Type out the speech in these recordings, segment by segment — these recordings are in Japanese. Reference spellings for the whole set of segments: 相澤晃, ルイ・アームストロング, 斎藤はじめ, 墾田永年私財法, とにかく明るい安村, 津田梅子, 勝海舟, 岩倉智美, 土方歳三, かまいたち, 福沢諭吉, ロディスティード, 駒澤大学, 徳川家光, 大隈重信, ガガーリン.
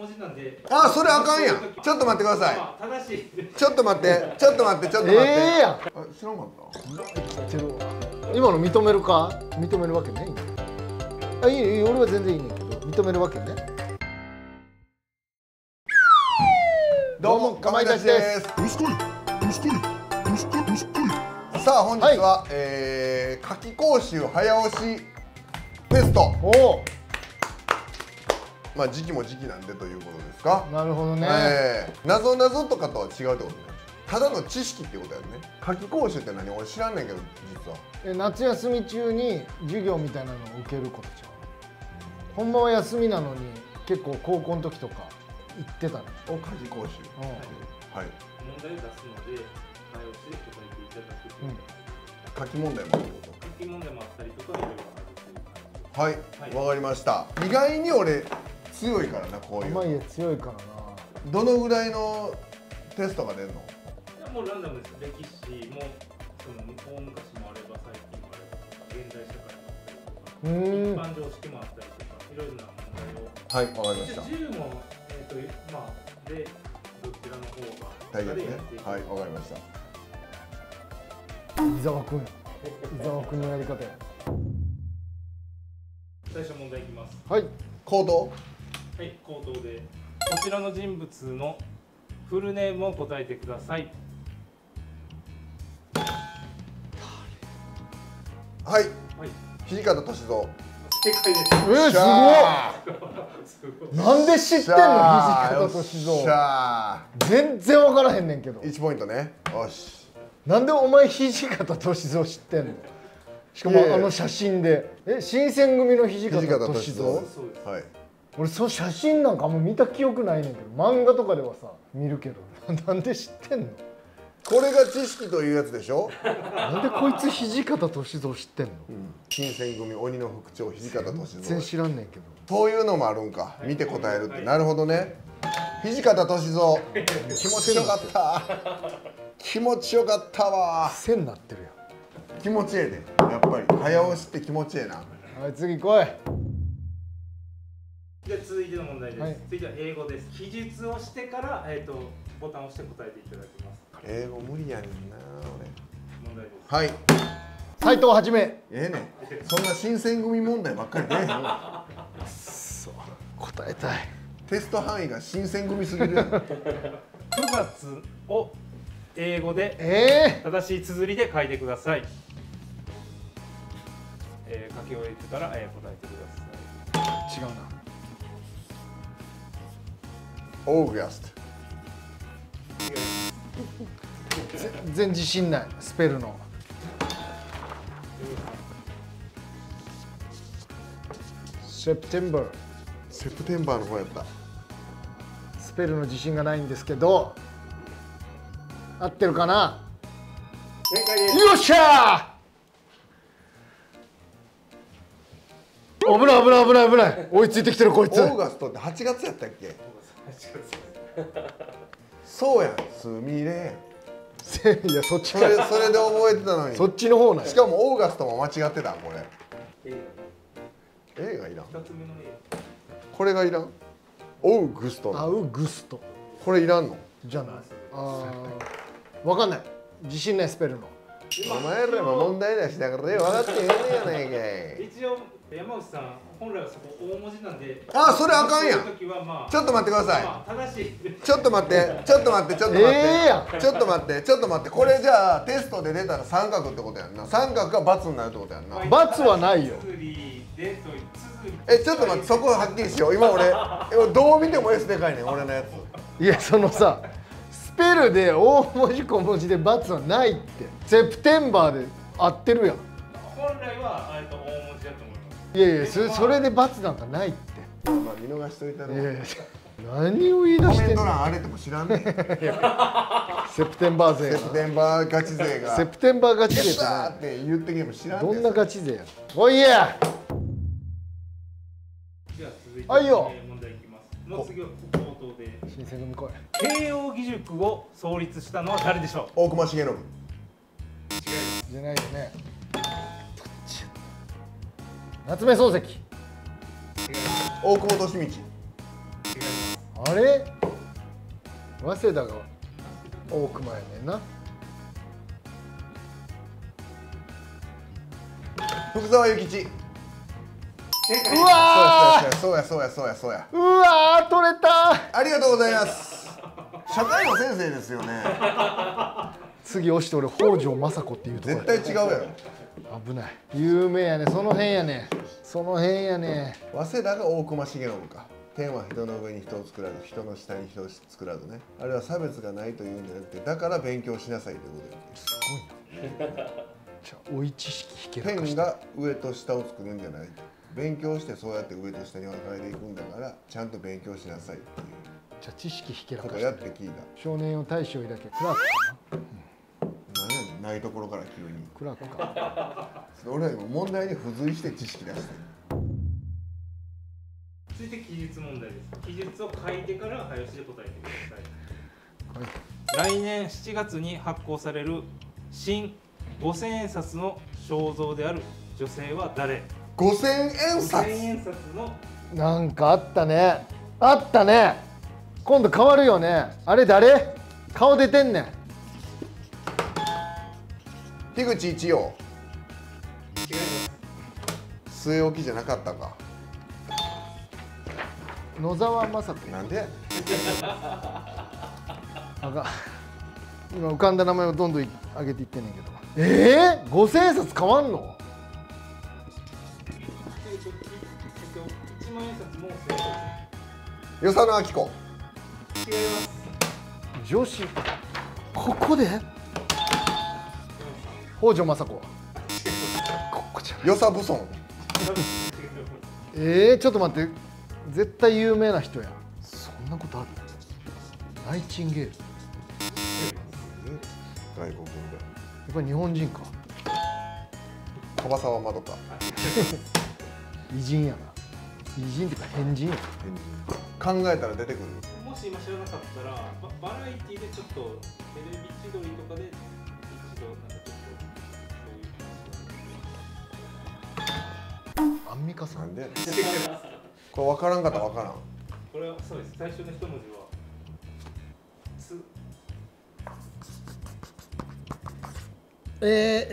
文字なんで。あ、それあかんやん。ちょっと待ってください。正しい。ちょっと待って、ちょっと待って、ちょっと待って。知らんかった。今の認めるか、認めるわけないんだ。あ、いい、俺は全然いいんだけど、認めるわけね。どうも、かまいたちです。さあ、本日は、夏期講習早押しフェスト。まあ時期も時期なんでということですか。なるほどね。謎々とかとは違うってことね。ただの知識ってことやね。夏期講習って何、俺知らんねんけど実は。夏休み中に授業みたいなのを受けることちゃう。ほんまは休みなのに結構高校の時とか行ってたの。お、夏期講習。はい。問題を出すので対応して答えていただく。書き問題もあるってこと。書き問題もあったりとかいろいろあるっていう。はい。わかりました。意外に俺強いからな、こういう。まあいや、強いからな。どのぐらいのテストが出るの？いや、もうランダムです。歴史もその大昔もあれば最近もあれば現代社会もあったりとか、一般常識もあったりとかいろいろな問題を。はい、わかりました。10問まあでどちらの方が大丈夫ですね。はい、わかりました。伊沢君、伊沢君のやり方や。最初問題いきます。はい。口頭。はい、口頭でこちらの人物のフルネームを答えてください。はい、土方歳三。正解です。すごい。なんで知ってんの、土方歳三。全然分からへんねんけど。1ポイントね。よし。なんでお前土方歳三知ってんの。しかもあの写真で、新選組の土方歳三。はい。俺その写真なんかあんま見た記憶ないねんけど、漫画とかではさ見るけど、なんで知ってんの。これが知識というやつでしょ。なんでこいつ土方歳三知ってんの。新選組鬼の副長土方歳三。全然知らんねんけど。そういうのもあるんか、見て答えるって。なるほどね。土方歳三気持ちよかった。気持ちよかったわ。線なってるやん。気持ちええで、やっぱり早押しって気持ちええな。はい、次来い。で続いての問題です。はい、続いては英語です。記述をしてからボタンを押して答えていただきます。英語無理やねんな俺。問題です。はい。斎藤はじめ。そんな新選組問題ばっかりね。そう。答えたい。テスト範囲が新選組すぎる。9月を英語で、正しい綴りで書いてください。書き終えてから、答えてください。違うな。オーガスト。全然自信ない、スペルの。セプテンバー。セプテンバーの方やった。スペルの自信がないんですけど。合ってるかな。正解です。よっしゃー。危ない危ない危ない危ない。追いついてきてるこいつ。オーガストって8月やったっけ。そうやん、すみれ。いや、そっちからそれで覚えてたのに。そっちの方なんや。しかもオーガストも間違ってた、これ。A がいらん。これがいらん。オーグスト。あ、オーグスト。これいらんの。じゃない。ああ。わかんない。自信ないスペルの。お前らも問題出しだからね、分かってへんねやないかい。一応山内さん本来はそこ大文字なんで。あ、それあかんやん。ちょっと待ってください。ちょっと待って、ちょっと待って、ちょっと待って、ちょっと待って、ちょっと待って。これじゃあテストで出たら三角ってことやんな。三角が×になるってことやんな。×はないよ。ちょっと待って、そこはっきりしよう。今俺どう見ても S でかいねん、俺のやつ。いや、そのさ。スペルで大文字小文字で×はないって。セプテンバーで合ってるやん。本来は大文字だと思います。いやいや、それで×なんかないって。まあ見逃しといたら。何を言い出してんの。コメント欄あれても知らんねん。セプテンバー勢。セプテンバーガチ勢が。セプテンバーガチ勢って言ってけも知らんねん。どんなガチ勢や。おいや。じゃあ続いて問題いきます。もう次は口頭で。新選組来い。慶応義塾を創立したのは誰でしょう。大隈重信。違います。じゃないよね。夏目漱石。大久保利通。違います。ああれ早稲田が大熊やねんな。福沢諭吉。うわー、そうやそうやそうやそうや。うわー、取れた。ありがとうございます。社会の先生ですよね。次押して俺北条政子っていうところ。絶対違うやろ。危ない。有名やね。その辺やね。その辺やね。早稲田が大隈重信か。天は人の上に人を作らず、人の下に人を作らずね。あれは差別がないというんじゃなくて、だから勉強しなさいということです。すごいな。じゃあおい知識ひけらかして。天が上と下を作るんじゃない。勉強してそうやって上と下に分かれていくんだから、ちゃんと勉強しなさいっていう。じゃあ知識ひけらかして。やって聞いた。少年を大将いだけ。クラークかな。ないところから急にクラークか。俺は今問題に付随して知識出してる。続いて記述問題です。記述を書いてから早押しで答えてください、はい、来年7月に発行される新5000円札の肖像である女性は誰。5000円札。5000円札のなんかあったね、あったね。今度変わるよね。あれ誰顔出てんねん。樋口一葉。据え置きじゃなかったか。野沢雅子。なんであかん、今浮かんだ名前をどんどん上げていってんねんけど。5000円札変わんの。1万円札も与謝野晶子。女子ここで北条政子。よさぶそん。ちょっと待って、絶対有名な人や。そんなことある。ナイチンゲール。外国だ。やっぱり日本人か。樺沢まどか。偉人やな。偉人ってか変人や。考えたら出てくる。もし今知らなかったら、バラエティでちょっとテレビ千鳥とかで一度なんか。アンミカさんで。これ分からんかったら分からん。これはそうです。最初の一文字は。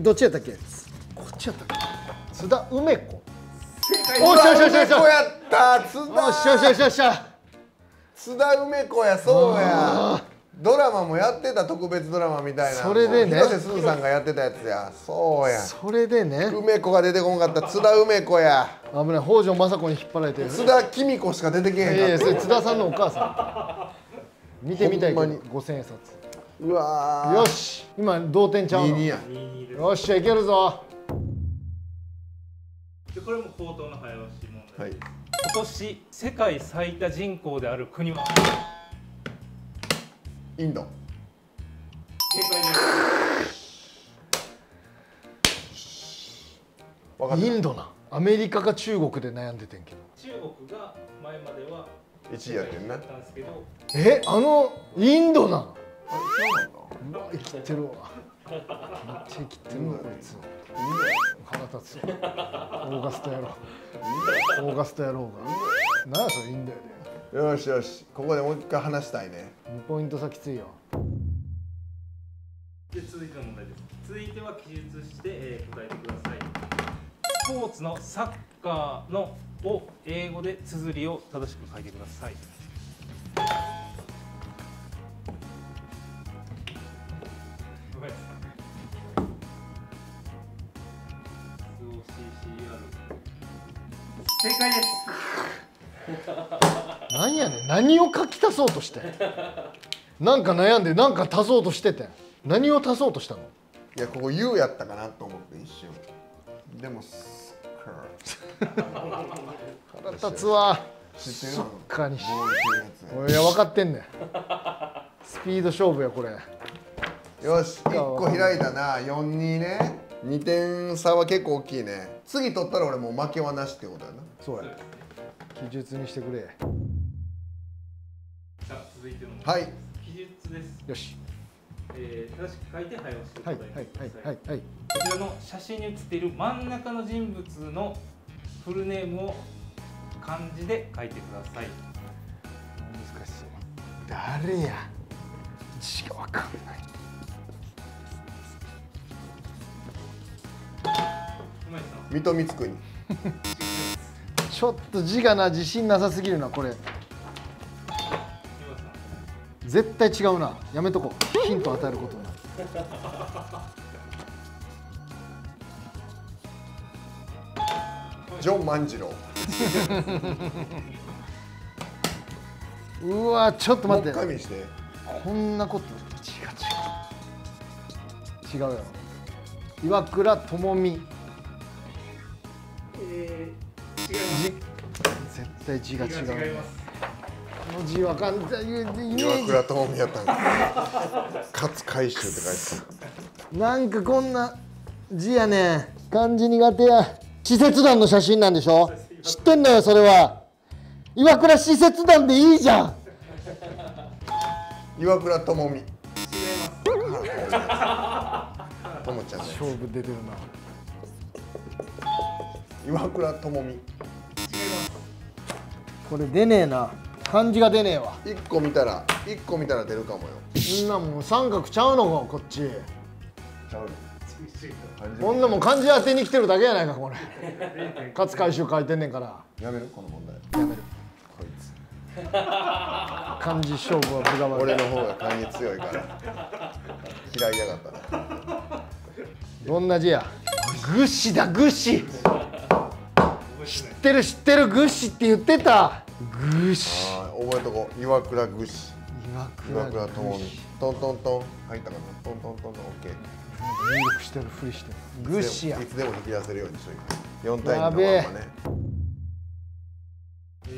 どっちやったっけ。こっちやったっけ。津田梅子。おっしゃおっしゃおっしゃ。こうやった。津田。おっしゃおっしゃおっしゃおっしゃ。津田梅子や、そうや。ドラマもやってた、特別ドラマみたいな。それでね、広瀬すずさんがやってたやつや。そうや、それでね、梅子が出てこんかった。津田梅子や。危ない、北条政子に引っ張られてる。津田公子しか出てけへんかった。それ津田さんのお母さん。見てみたいけど5000円札。うわ、よし、今同点ちゃうの。22や。よっしゃ、いけるぞ。でこれも口頭の早押し問題、はい、今年世界最多人口である国は。インド。正解です。インドな。アメリカか中国で悩んでてんけど。中国が前までは1位やってんな。インドな。うわ、生きてるわ。めっちゃ生きてるわ、こいつ。腹立つ。オーガスト野郎。オーガスト野郎が。なんやそれ、インドやで。よしよし、ここでもう一回話したいね。2ポイント差きついよ。で、続いての問題です。続いては記述して、答えてください。スポーツのサッカーのを英語で綴りを正しく書いてください。ごめんなさい。SOCCR。正解です。何やねん、何を書き足そうとしてなんか悩んで、なんか足そうとしてて、何を足そうとしたの。いや、ここ U やったかなと思って一瞬。でもスカー腹立つわ。そっかにしいや、分かってんねん。スピード勝負やこれ。よし、1個開いたな。4-2ね。2点差は結構大きいね。次取ったら俺もう負けはなしってことやな。そうや、記述にしてくれ。続いてのはい、記述です。よし。正しく書いて早押しで答えてください。こちらの写真に写っている真ん中の人物のフルネームを漢字で書いてください。難し誰や字がわかんない。水戸光圀ちょっと字がな自信なさすぎるな。これ絶対違うな。やめとこう、ヒント与えることになる。ジョン万次郎うわちょっと待って、こんなこと違うよ。岩倉智美、絶対字が違う。この字は完全に岩倉智美やったんか勝海舟って書いてた。なんかこんな字やね、漢字苦手や。使節団の写真なんでしょ、知ってんのよそれは。岩倉使節団でいいじゃん。岩倉智美違いますともちゃんです。勝負出てるな。岩倉智美違います。これ出ねえな、漢字が出ねえわ。1個見たら出るかもよ。みんなもう三角ちゃうのか、こっちちゃうの。こんなもん漢字当てに来てるだけやないかこれ。勝海舟書いてんねんから。やめるこの問題、やめるこいつ漢字勝負は分が悪い。俺の方が漢字強いから嫌いやがったな。どんな字や。ぐしだ、ぐし知ってる知ってる、ぐしって言ってた。ぐし覚えとこう、岩倉ぐし、岩倉智美。トントントン入ったかな、トントントントン、オッケー。入力してるふりしてる。グシや。いつでも引き出せるようにしといて。4対2のまんまね。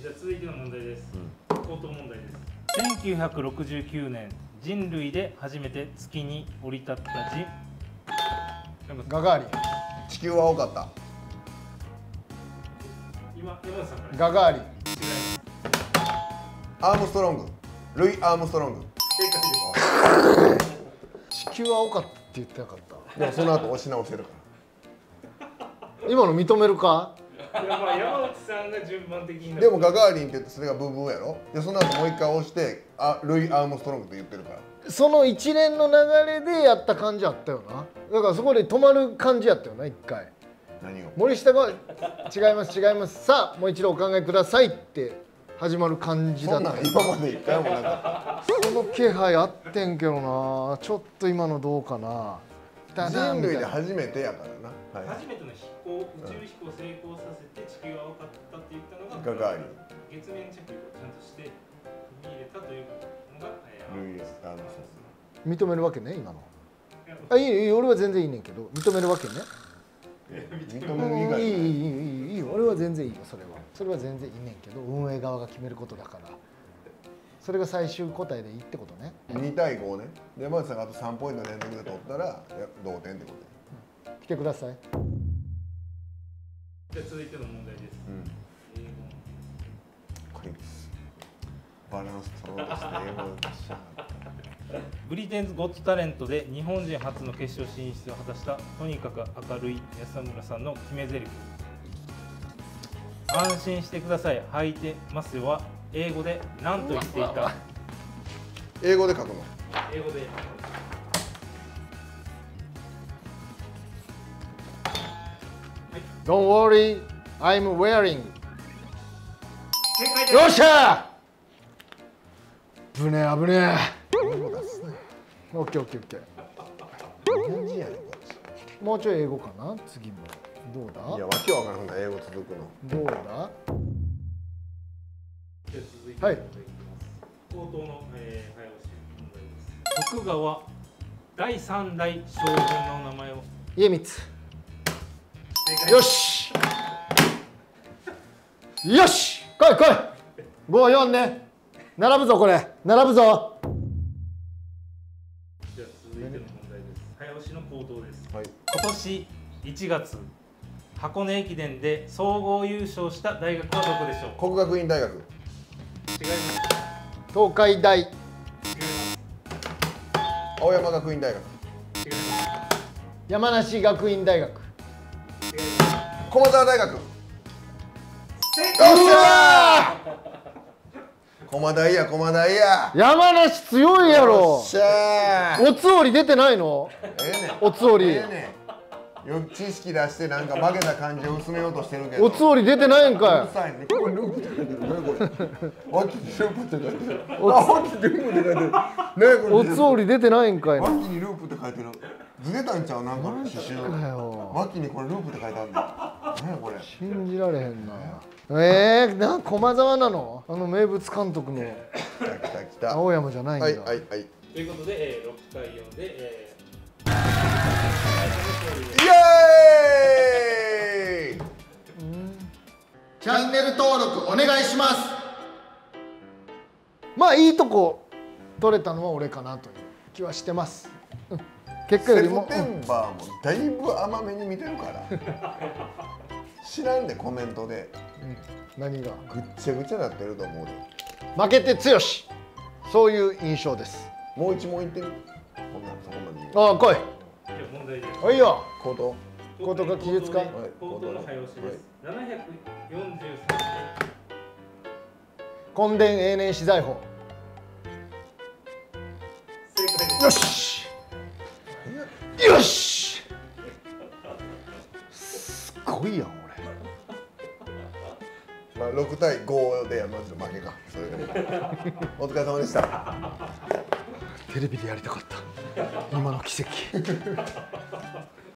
じゃあ続いての問題です。口頭問題です。1969年、人類で初めて月に降り立った人。ガガーリン。地球は多かった。今さんから。ガガーリン。アームストロング。ルイ・アームストロング。正解です。地球は多かった。言ってなかった。でもその後押し直してるから。今の認めるか？いやまあ山内さんが順番的に。でもガガーリンって言ってそれがブーブーやろ。でその後もう一回押してルイ・アームストロングって言ってるから。その一連の流れでやった感じあったよな。だからそこで止まる感じやったよな一回。何を？森下が違います違います。さあもう一度お考えくださいって始まる感じだった。そんなん今まで一回もなかった。その気配あってんけどな。ちょっと今のどうかな。人類で初めてやからな。初めての飛行、宇宙飛行成功させて地球が分かったって言ったのがガガーリン。月面着陸をちゃんとして踏み入れたというのがルイ・アームストロング。認めるわけね今の。あ、いい、俺は全然いいねんけど。認めるわけね。いい俺は全然いいよ。それは全然いいねんけど、運営側が決めることだから、それが最終答えでいいってことね。2対5ね。で山内さんがあと3ポイント連続で取ったら同点ってこと、うん、来てください。じゃ続いての問題です、うん、英語。これバランス取ろうとして英語を出しちゃうブリテンズ・ゴット・タレントで日本人初の決勝進出を果たした、とにかく明るい安村さんの決め台詞。安心してください、履いてますよは英語で何と言っていた。英語で書くの。英語で。Don't worry, I'm wearing。 よっしゃー。危ねえ危ねえ。オッケーオッケーオッケー。もうちょい英語かな。次もどうだ。いやわけわからんな、英語続くの。どうだ。続いてはい、口頭の早押し問題です。徳川第三代将軍の名前を。家光。よしよし、来い来い。5、4ね、並ぶぞこれ、並ぶぞ。今年1月、箱根駅伝で総合優勝した大学はどこでしょう。国学院大学。違います。東海大。違います。青山学院大学。違います。山梨学院大学。違います。駒澤大学。正解。駒台や駒台や。山梨強いやろ。おつおり出てないの？おつおり。よく知識出してなんか負けた感じを薄めようとしてるけど。おつおり出てないんかい。うるさいね。これループって書いてる。何これ。ワキにループって書いてる。ワキにループって書いてる。何これ。おつおり出てないんかい。ワキにループって書いてる。ずれたんちゃうなんかの刺繍。ワキにこれループって書いてあるんだ。何これ。信じられへんな。なんか駒沢なの？あの名物監督の。来た来た。青山じゃないんだ。はいはいはい。ということで6対4で。イエーイ。チャンネル登録お願いします。まあいいとこ取れたのは俺かなという気はしてます。うん、結果よりもセプテンバーもだいぶ甘めに見てるから。知らんでコメントで。うん、何が？ぐっちゃぐちゃなってると思うで。負けて強し。そういう印象です。もう一問いってる。こんなんそこまで言う。ああ来い。問題です。はいよ。口頭。口頭が記述か。口頭の早押しです。743。墾田永年私財法。正解です。よし。よし。すごいやん俺。まあ6対5でまず負けか。それでも。お疲れ様でした。テレビでやりたかった今の奇跡